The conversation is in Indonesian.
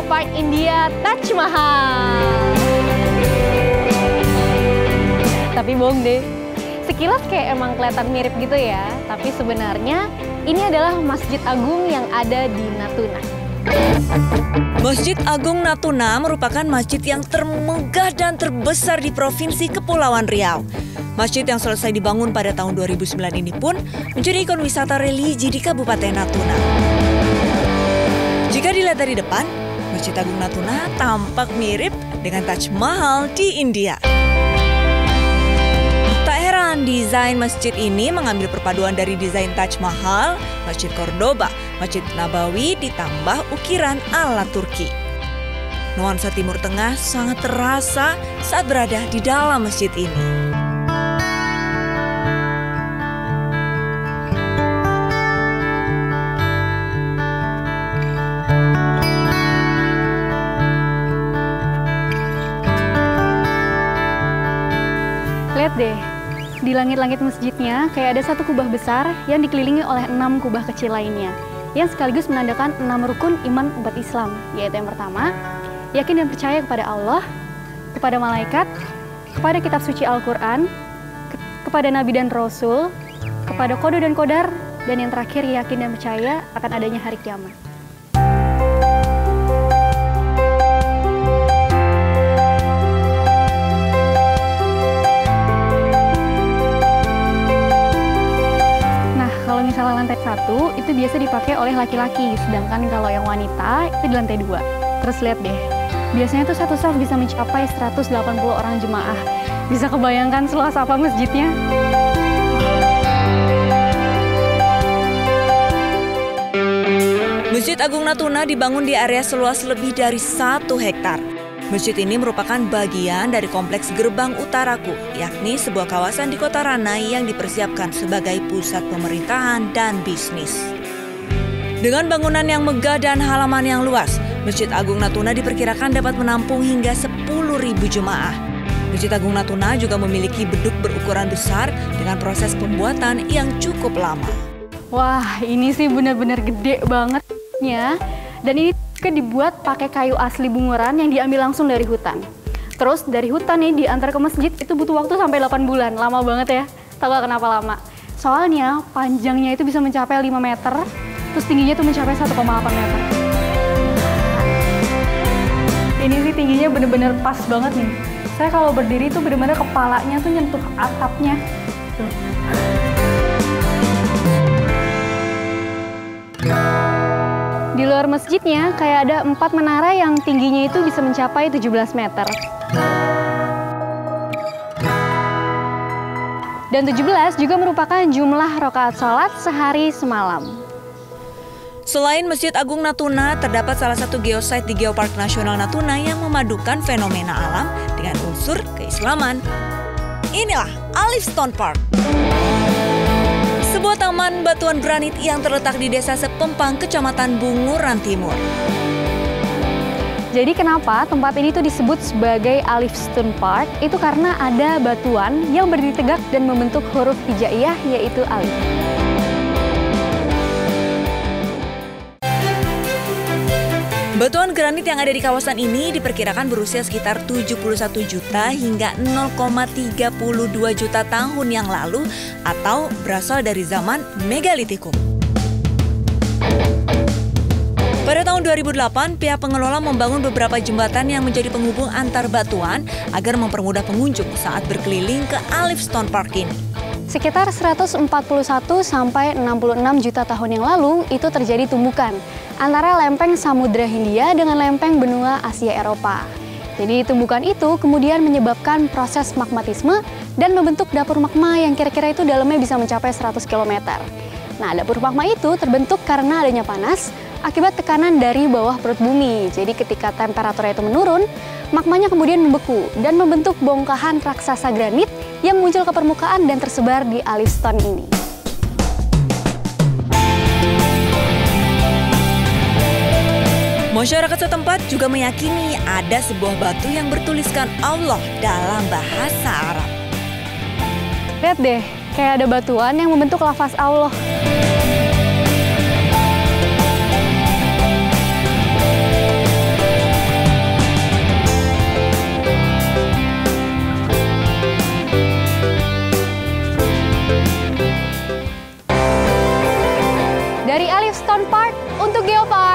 Euro Park India, Taj Mahal. Tapi bohong deh, sekilas kayak emang kelihatan mirip gitu ya. Tapi sebenarnya ini adalah Masjid Agung yang ada di Natuna. Masjid Agung Natuna merupakan masjid yang termegah dan terbesar di Provinsi Kepulauan Riau. Masjid yang selesai dibangun pada tahun 2009 ini pun menjadi ikon wisata religi di Kabupaten Natuna. Jika dilihat dari depan, Masjid Agung Natuna tampak mirip dengan Taj Mahal di India. Tak heran desain masjid ini mengambil perpaduan dari desain Taj Mahal, Masjid Cordoba, Masjid Nabawi ditambah ukiran ala Turki. Nuansa Timur Tengah sangat terasa saat berada di dalam masjid ini. Lihat deh, di langit-langit masjidnya kayak ada satu kubah besar yang dikelilingi oleh 6 kubah kecil lainnya, yang sekaligus menandakan 6 rukun iman umat Islam, yaitu yang pertama, yakin dan percaya kepada Allah, kepada malaikat, kepada kitab suci Al-Qur'an, kepada nabi dan rasul, kepada qada dan qadar, dan yang terakhir yakin dan percaya akan adanya hari kiamat. Kalau misalnya lantai 1 itu biasa dipakai oleh laki-laki, sedangkan kalau yang wanita itu di lantai 2. Terus lihat deh, biasanya tuh satu saf bisa mencapai 180 orang jemaah. Bisa kebayangkan seluas apa masjidnya? Masjid Agung Natuna dibangun di area seluas lebih dari 1 hektar. Masjid ini merupakan bagian dari kompleks Gerbang Utaraku, yakni sebuah kawasan di kota Ranai yang dipersiapkan sebagai pusat pemerintahan dan bisnis. Dengan bangunan yang megah dan halaman yang luas, Masjid Agung Natuna diperkirakan dapat menampung hingga 10.000 jemaah. Masjid Agung Natuna juga memiliki beduk berukuran besar dengan proses pembuatan yang cukup lama. Wah, ini sih benar-benar gede banget ya. Dan ini dibuat pakai kayu asli Bunguran yang diambil langsung dari hutan. Terus dari hutan nih diantar ke masjid itu butuh waktu sampai 8 bulan. Lama banget ya. Tahu gak kenapa lama? Soalnya panjangnya itu bisa mencapai 5 meter, terus tingginya itu mencapai 1,8 meter. Ini sih tingginya bener-bener pas banget nih. Saya kalau berdiri tuh bener-bener kepalanya tuh nyentuh atapnya. Tuh. Di luar masjidnya, kayak ada 4 menara yang tingginya itu bisa mencapai 17 meter. Dan 17 juga merupakan jumlah rakaat salat sehari semalam. Selain Masjid Agung Natuna, terdapat salah satu geosite di Geopark Nasional Natuna yang memadukan fenomena alam dengan unsur keislaman. Inilah Alif Stone Park. Sebuah taman batuan granit yang terletak di desa Sepempang, Kecamatan Bunguran Timur. Jadi kenapa tempat ini tuh disebut sebagai Alif Stone Park? Itu karena ada batuan yang berdiri tegak dan membentuk huruf hijaiyah, yaitu Alif. Batuan granit yang ada di kawasan ini diperkirakan berusia sekitar 71 juta hingga 0,32 juta tahun yang lalu atau berasal dari zaman megalitikum. Pada tahun 2008, pihak pengelola membangun beberapa jembatan yang menjadi penghubung antar batuan agar mempermudah pengunjung saat berkeliling ke Alif Stone Park ini. Sekitar 141 sampai 66 juta tahun yang lalu itu terjadi tumbukan antara lempeng Samudera Hindia dengan lempeng Benua Asia Eropa. Jadi tumbukan itu kemudian menyebabkan proses magmatisme dan membentuk dapur magma yang kira-kira itu dalamnya bisa mencapai 100 km. Nah, dapur magma itu terbentuk karena adanya panas akibat tekanan dari bawah perut bumi. Jadi ketika temperaturnya itu menurun, magmanya kemudian membeku dan membentuk bongkahan raksasa granit yang muncul ke permukaan dan tersebar di Alif Stone ini. Masyarakat setempat juga meyakini ada sebuah batu yang bertuliskan Allah dalam bahasa Arab. Lihat deh, kayak ada batuan yang membentuk lafaz Allah. dari Alif Stone Park untuk Geopark.